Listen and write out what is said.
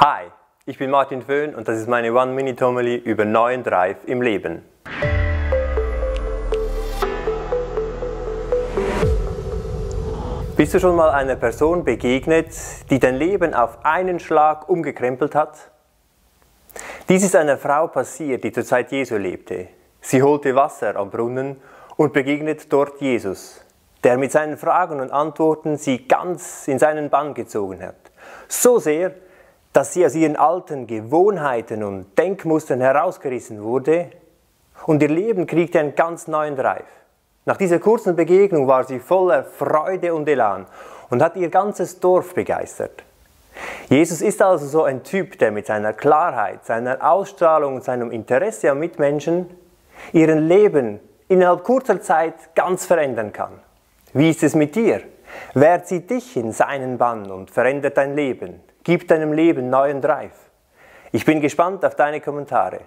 Hi, ich bin Martin Föhn und das ist meine One Minute Homily über neuen Drive im Leben. Bist du schon mal einer Person begegnet, die dein Leben auf einen Schlag umgekrempelt hat? Dies ist einer Frau passiert, die zur Zeit Jesu lebte. Sie holte Wasser am Brunnen und begegnet dort Jesus, der mit seinen Fragen und Antworten sie ganz in seinen Bann gezogen hat. So sehr, dass sie aus ihren alten Gewohnheiten und Denkmustern herausgerissen wurde und ihr Leben kriegte einen ganz neuen Drive. Nach dieser kurzen Begegnung war sie voller Freude und Elan und hat ihr ganzes Dorf begeistert. Jesus ist also so ein Typ, der mit seiner Klarheit, seiner Ausstrahlung und seinem Interesse am Mitmenschen ihren Leben innerhalb kurzer Zeit ganz verändern kann. Wie ist es mit dir? Wer zieht dich in seinen Bann und verändert dein Leben? Gib deinem Leben neuen Drive. Ich bin gespannt auf deine Kommentare.